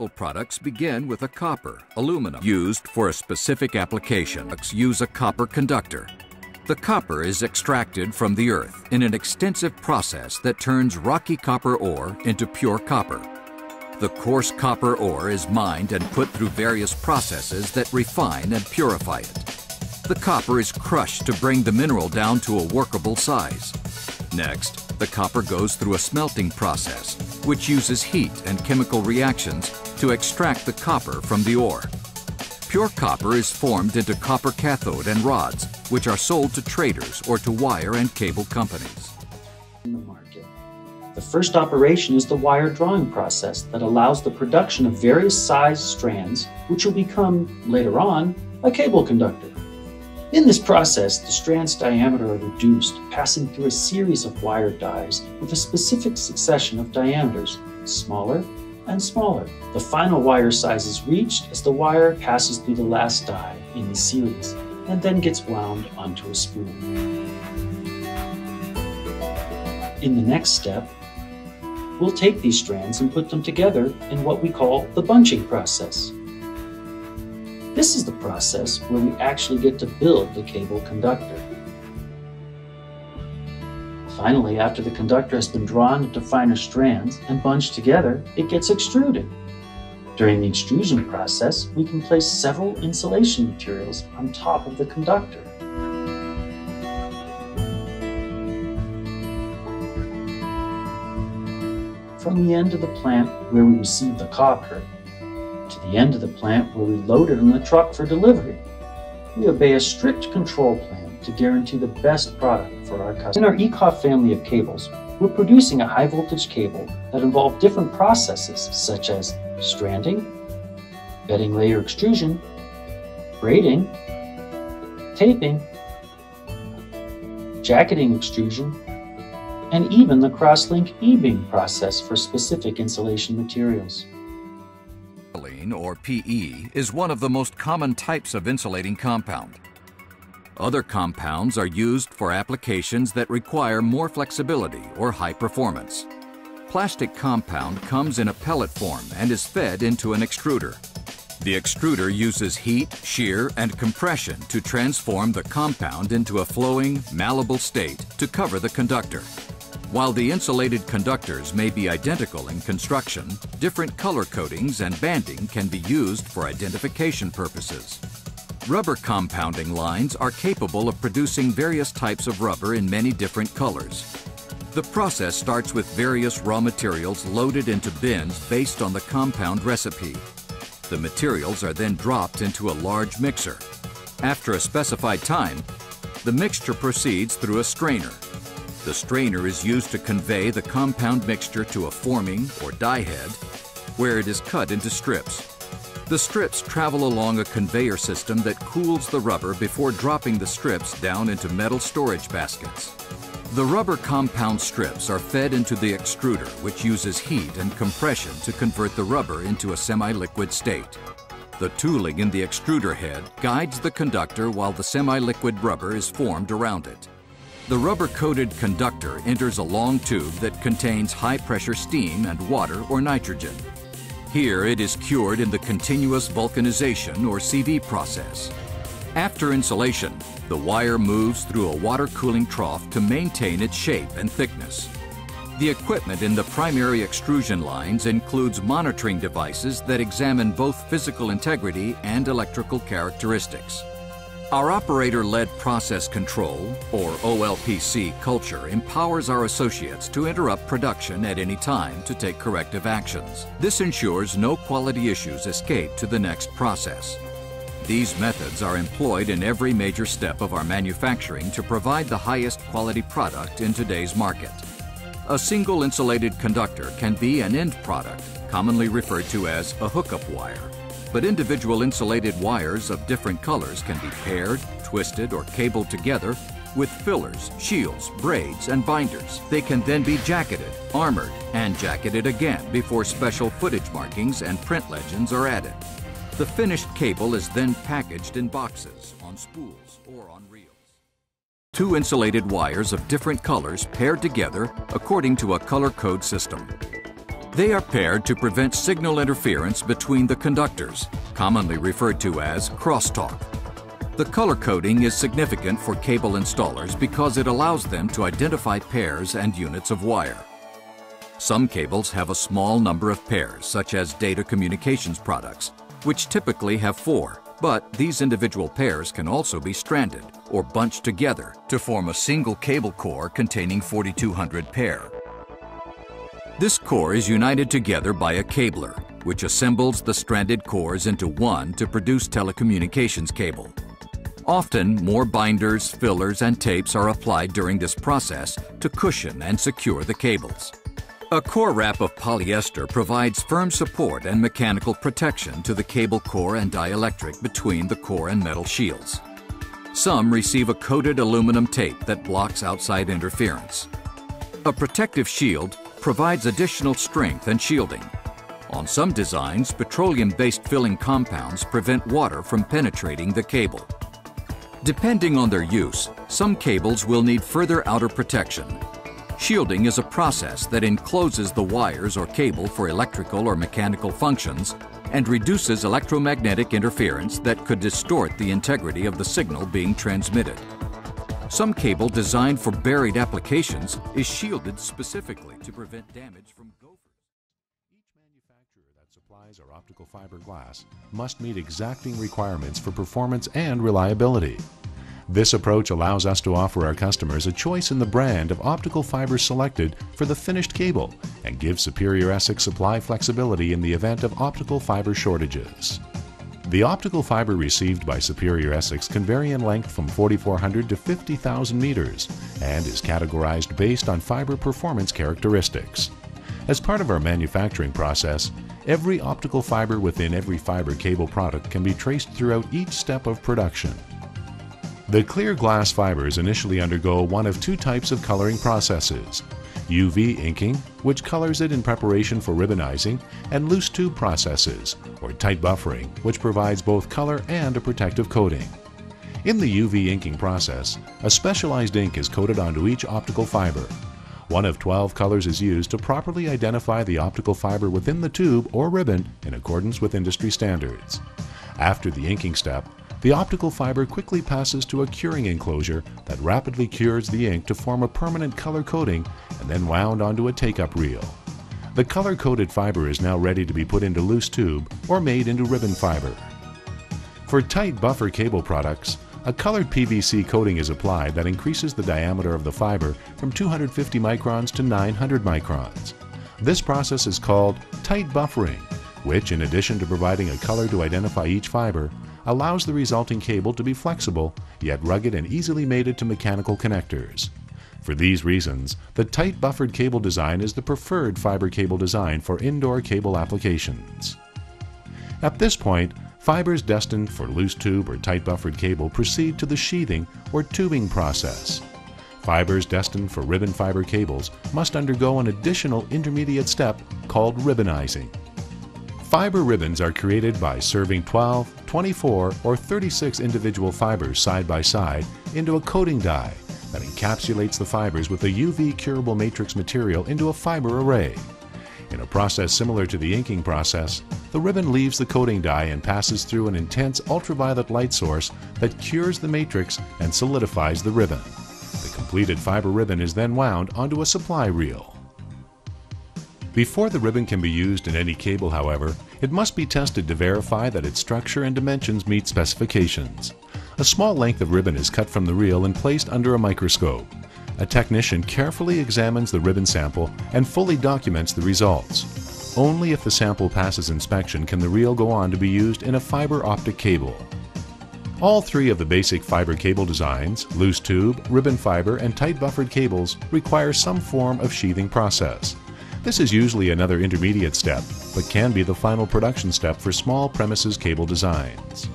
municipal products begin with a copper, aluminum, used for a specific application. Use a copper conductor. The copper is extracted from the earth in an extensive process that turns rocky copper ore into pure copper. The coarse copper ore is mined and put through various processes that refine and purify it. The copper is crushed to bring the mineral down to a workable size. Next, the copper goes through a smelting process, which uses heat and chemical reactions to extract the copper from the ore. Pure copper is formed into copper cathode and rods, which are sold to traders or to wire and cable companies. In the market, the first operation is the wire drawing process that allows the production of various size strands, which will become, later on, a cable conductor. In this process, the strand's diameter are reduced, passing through a series of wire dies with a specific succession of diameters, smaller and smaller. The final wire size is reached as the wire passes through the last die in the series, and then gets wound onto a spool. In the next step, we'll take these strands and put them together in what we call the bunching process. This is the process where we actually get to build the cable conductor. Finally, after the conductor has been drawn into finer strands and bunched together, it gets extruded. During the extrusion process, we can place several insulation materials on top of the conductor. From the end of the plant where we receive the copper, to the end of the plant where we load it on the truck for delivery, we obey a strict control plan to guarantee the best product for our customers. In our ECOF family of cables, we're producing a high voltage cable that involves different processes such as stranding, bedding layer extrusion, braiding, taping, jacketing extrusion, and even the crosslink e-beam process for specific insulation materials. Ethylene, or PE, is one of the most common types of insulating compound. Other compounds are used for applications that require more flexibility or high performance. Plastic compound comes in a pellet form and is fed into an extruder. The extruder uses heat, shear, and compression to transform the compound into a flowing, malleable state to cover the conductor. While the insulated conductors may be identical in construction, different color coatings and banding can be used for identification purposes. Rubber compounding lines are capable of producing various types of rubber in many different colors. The process starts with various raw materials loaded into bins based on the compound recipe. The materials are then dropped into a large mixer. After a specified time, the mixture proceeds through a strainer. The strainer is used to convey the compound mixture to a forming or die head, where it is cut into strips. The strips travel along a conveyor system that cools the rubber before dropping the strips down into metal storage baskets. The rubber compound strips are fed into the extruder, which uses heat and compression to convert the rubber into a semi-liquid state. The tooling in the extruder head guides the conductor while the semi-liquid rubber is formed around it. The rubber-coated conductor enters a long tube that contains high-pressure steam and water or nitrogen. Here it is cured in the continuous vulcanization or CV process. After insulation, the wire moves through a water cooling trough to maintain its shape and thickness. The equipment in the primary extrusion lines includes monitoring devices that examine both physical integrity and electrical characteristics. Our operator-led process control, or OLPC, culture empowers our associates to interrupt production at any time to take corrective actions. This ensures no quality issues escape to the next process. These methods are employed in every major step of our manufacturing to provide the highest quality product in today's market. A single insulated conductor can be an end product, commonly referred to as a hookup wire. But individual insulated wires of different colors can be paired, twisted, or cabled together with fillers, shields, braids, and binders. They can then be jacketed, armored, and jacketed again before special footage markings and print legends are added. The finished cable is then packaged in boxes, on spools, or on reels. Two insulated wires of different colors paired together according to a color code system. They are paired to prevent signal interference between the conductors, commonly referred to as crosstalk. The color coding is significant for cable installers because it allows them to identify pairs and units of wire. Some cables have a small number of pairs, such as data communications products, which typically have 4, but these individual pairs can also be stranded or bunched together to form a single cable core containing 4,200 pairs. This core is united together by a cabler, which assembles the stranded cores into one to produce telecommunications cable. Often, more binders, fillers, and tapes are applied during this process to cushion and secure the cables. A core wrap of polyester provides firm support and mechanical protection to the cable core and dielectric between the core and metal shields. Some receive a coated aluminum tape that blocks outside interference. A protective shield provides additional strength and shielding. On some designs, petroleum-based filling compounds prevent water from penetrating the cable. Depending on their use, some cables will need further outer protection. Shielding is a process that encloses the wires or cable for electrical or mechanical functions and reduces electromagnetic interference that could distort the integrity of the signal being transmitted. Some cable designed for buried applications is shielded specifically to prevent damage from gophers. Each manufacturer that supplies our optical fiber glass must meet exacting requirements for performance and reliability. This approach allows us to offer our customers a choice in the brand of optical fiber selected for the finished cable and gives Superior Essex supply flexibility in the event of optical fiber shortages. The optical fiber received by Superior Essex can vary in length from 4,400 to 50,000 meters and is categorized based on fiber performance characteristics. As part of our manufacturing process, every optical fiber within every fiber cable product can be traced throughout each step of production. The clear glass fibers initially undergo one of two types of coloring processes: UV inking, which colors it in preparation for ribbonizing, and loose tube processes, or tight buffering, which provides both color and a protective coating. In the UV inking process, a specialized ink is coated onto each optical fiber. One of 12 colors is used to properly identify the optical fiber within the tube or ribbon in accordance with industry standards. After the inking step, the optical fiber quickly passes to a curing enclosure that rapidly cures the ink to form a permanent color coating and then wound onto a take-up reel. The color-coated fiber is now ready to be put into loose tube or made into ribbon fiber. For tight buffer cable products, a colored PVC coating is applied that increases the diameter of the fiber from 250 microns to 900 microns. This process is called tight buffering, which, in addition to providing a color to identify each fiber, allows the resulting cable to be flexible, yet rugged and easily mated to mechanical connectors. For these reasons, the tight buffered cable design is the preferred fiber cable design for indoor cable applications. At this point, fibers destined for loose tube or tight buffered cable proceed to the sheathing or tubing process. Fibers destined for ribbon fiber cables must undergo an additional intermediate step called ribbonizing. Fiber ribbons are created by serving 12, 24, or 36 individual fibers side by side into a coating die that encapsulates the fibers with a UV curable matrix material into a fiber array. In a process similar to the inking process, the ribbon leaves the coating die and passes through an intense ultraviolet light source that cures the matrix and solidifies the ribbon. The completed fiber ribbon is then wound onto a supply reel. Before the ribbon can be used in any cable, however, it must be tested to verify that its structure and dimensions meet specifications. A small length of ribbon is cut from the reel and placed under a microscope. A technician carefully examines the ribbon sample and fully documents the results. Only if the sample passes inspection can the reel go on to be used in a fiber optic cable. All three of the basic fiber cable designs, loose tube, ribbon fiber, and tight buffered cables, require some form of sheathing process. This is usually another intermediate step, but can be the final production step for small premises cable designs.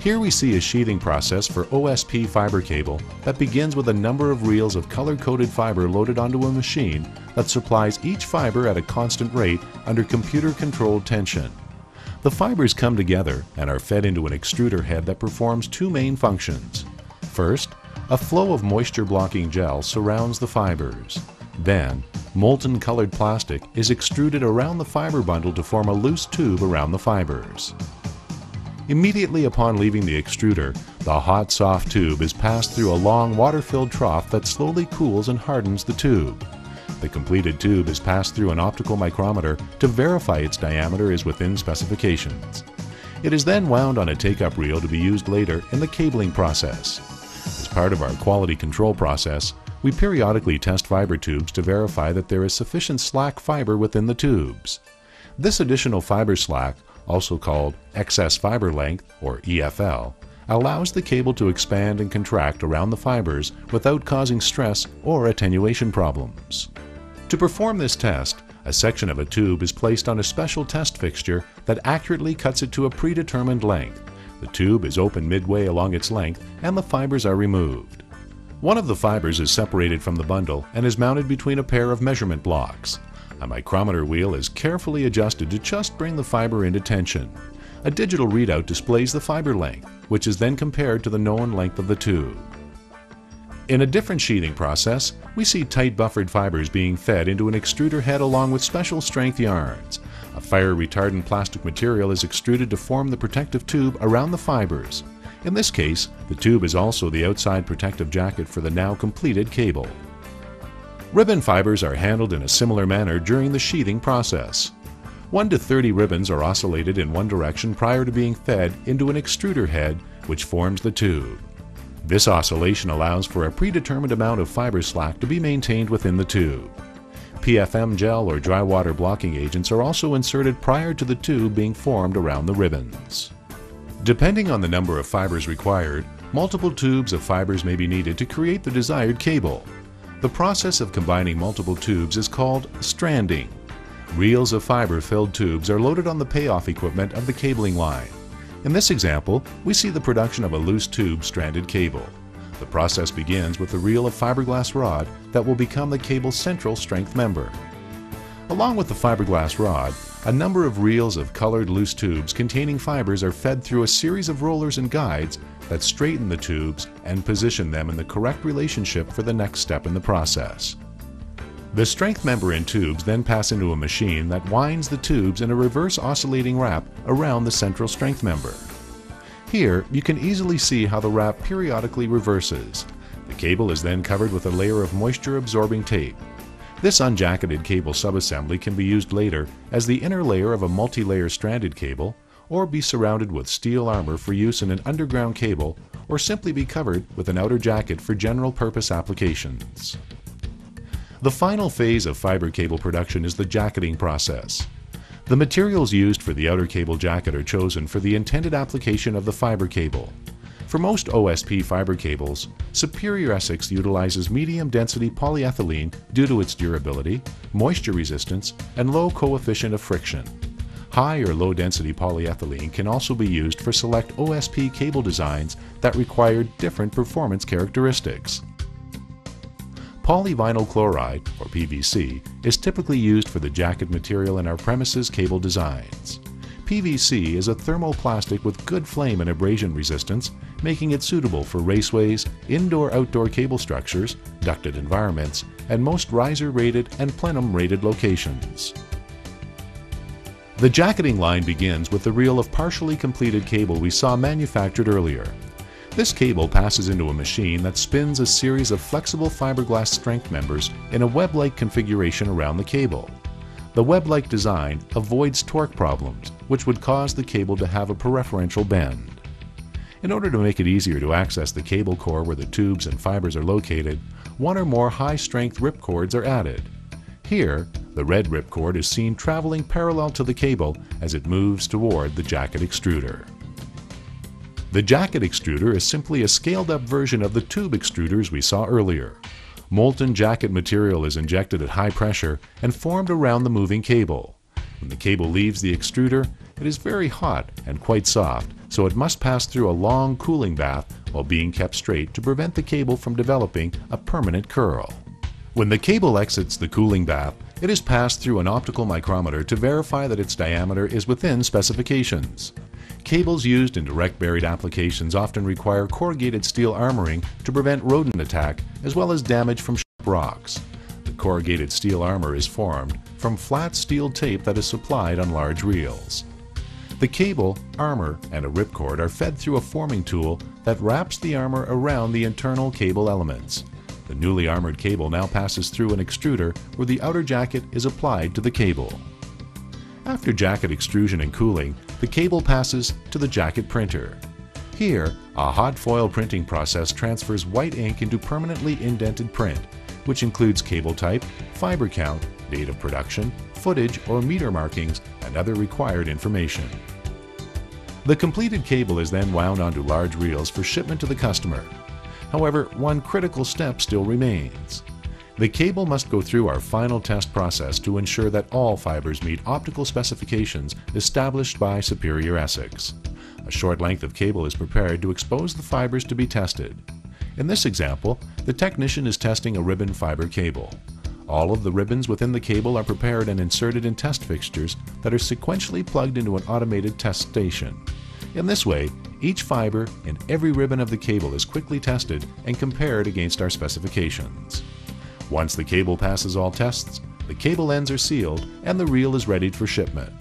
Here we see a sheathing process for OSP fiber cable that begins with a number of reels of color-coded fiber loaded onto a machine that supplies each fiber at a constant rate under computer-controlled tension. The fibers come together and are fed into an extruder head that performs two main functions. First, a flow of moisture-blocking gel surrounds the fibers. Then, Molten colored plastic is extruded around the fiber bundle to form a loose tube around the fibers. Immediately upon leaving the extruder, the hot soft tube is passed through a long water-filled trough that slowly cools and hardens the tube. The completed tube is passed through an optical micrometer to verify its diameter is within specifications. It is then wound on a take-up reel to be used later in the cabling process. As part of our quality control process, we periodically test fiber tubes to verify that there is sufficient slack fiber within the tubes. This additional fiber slack, also called excess fiber length or EFL, allows the cable to expand and contract around the fibers without causing stress or attenuation problems. To perform this test, a section of a tube is placed on a special test fixture that accurately cuts it to a predetermined length. The tube is open midway along its length and the fibers are removed. One of the fibers is separated from the bundle and is mounted between a pair of measurement blocks. A micrometer wheel is carefully adjusted to just bring the fiber into tension. A digital readout displays the fiber length, which is then compared to the known length of the tube. In a different sheathing process, we see tight buffered fibers being fed into an extruder head along with special strength yarns. A fire retardant plastic material is extruded to form the protective tube around the fibers. In this case, the tube is also the outside protective jacket for the now completed cable. Ribbon fibers are handled in a similar manner during the sheathing process. 1 to 30 ribbons are oscillated in one direction prior to being fed into an extruder head, which forms the tube. This oscillation allows for a predetermined amount of fiber slack to be maintained within the tube. PFM gel or dry water blocking agents are also inserted prior to the tube being formed around the ribbons. Depending on the number of fibers required, multiple tubes of fibers may be needed to create the desired cable. The process of combining multiple tubes is called stranding. Reels of fiber-filled tubes are loaded on the payoff equipment of the cabling line. In this example, we see the production of a loose tube stranded cable. The process begins with the reel of fiberglass rod that will become the cable's central strength member. Along with the fiberglass rod, a number of reels of colored loose tubes containing fibers are fed through a series of rollers and guides that straighten the tubes and position them in the correct relationship for the next step in the process. The strength member and tubes then pass into a machine that winds the tubes in a reverse oscillating wrap around the central strength member. Here, you can easily see how the wrap periodically reverses. The cable is then covered with a layer of moisture-absorbing tape. This unjacketed cable subassembly can be used later as the inner layer of a multi-layer stranded cable, or be surrounded with steel armor for use in an underground cable, or simply be covered with an outer jacket for general purpose applications. The final phase of fiber cable production is the jacketing process. The materials used for the outer cable jacket are chosen for the intended application of the fiber cable. For most OSP fiber cables, Superior Essex utilizes medium-density polyethylene due to its durability, moisture resistance, and low coefficient of friction. High or low-density polyethylene can also be used for select OSP cable designs that require different performance characteristics. Polyvinyl chloride, or PVC, is typically used for the jacket material in our premises cable designs. PVC is a thermoplastic with good flame and abrasion resistance, making it suitable for raceways, indoor-outdoor cable structures, ducted environments, and most riser-rated and plenum-rated locations. The jacketing line begins with the reel of partially completed cable we saw manufactured earlier. This cable passes into a machine that spins a series of flexible fiberglass strength members in a web-like configuration around the cable. The web-like design avoids torque problems, which would cause the cable to have a preferential bend. In order to make it easier to access the cable core where the tubes and fibers are located, one or more high-strength ripcords are added. Here, the red ripcord is seen traveling parallel to the cable as it moves toward the jacket extruder. The jacket extruder is simply a scaled-up version of the tube extruders we saw earlier. Molten jacket material is injected at high pressure and formed around the moving cable. When the cable leaves the extruder, it is very hot and quite soft, so it must pass through a long cooling bath while being kept straight to prevent the cable from developing a permanent curl. When the cable exits the cooling bath, it is passed through an optical micrometer to verify that its diameter is within specifications. Cables used in direct buried applications often require corrugated steel armoring to prevent rodent attack as well as damage from sharp rocks. The corrugated steel armor is formed from flat steel tape that is supplied on large reels. The cable, armor, and a ripcord are fed through a forming tool that wraps the armor around the internal cable elements. The newly armored cable now passes through an extruder where the outer jacket is applied to the cable. After jacket extrusion and cooling, the cable passes to the jacket printer. Here, a hot foil printing process transfers white ink into permanently indented print, which includes cable type, fiber count, date of production, footage or meter markings, and other required information. The completed cable is then wound onto large reels for shipment to the customer. However, one critical step still remains. The cable must go through our final test process to ensure that all fibers meet optical specifications established by Superior Essex. A short length of cable is prepared to expose the fibers to be tested. In this example, the technician is testing a ribbon fiber cable. All of the ribbons within the cable are prepared and inserted in test fixtures that are sequentially plugged into an automated test station. In this way, each fiber in every ribbon of the cable is quickly tested and compared against our specifications. Once the cable passes all tests, the cable ends are sealed and the reel is ready for shipment.